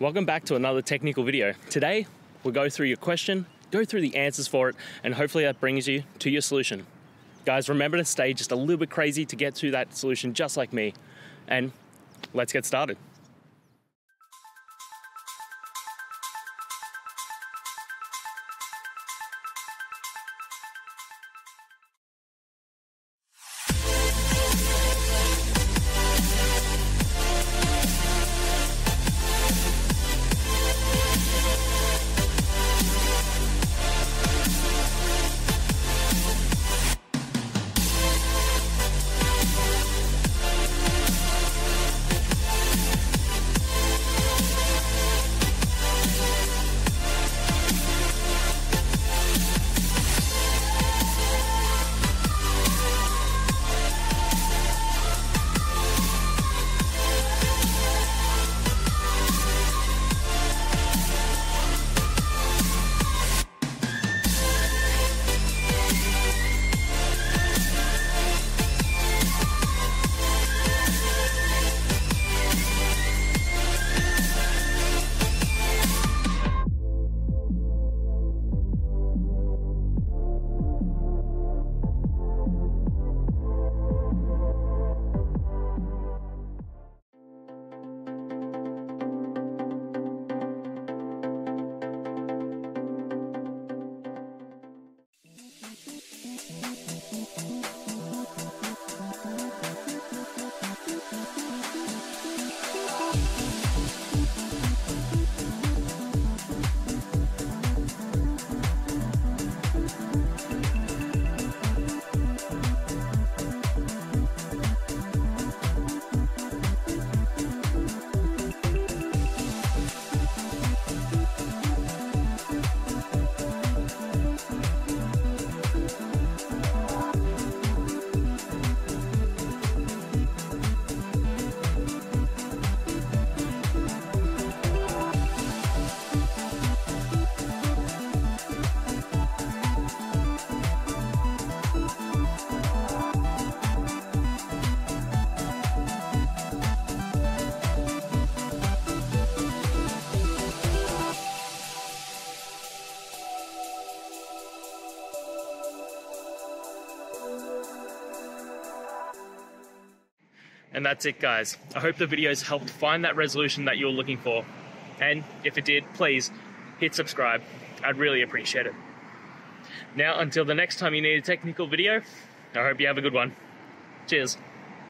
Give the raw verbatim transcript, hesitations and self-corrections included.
Welcome back to another technical video. Today, we'll go through your question, go through the answers for it, and hopefully that brings you to your solution. Guys, remember to stay just a little bit crazy to get to that solution just like me. And let's get started. And that's it, guys. I hope the videos helped find that resolution that you're looking for. And if it did, please hit subscribe. I'd really appreciate it. Now, until the next time you need a technical video, I hope you have a good one. Cheers.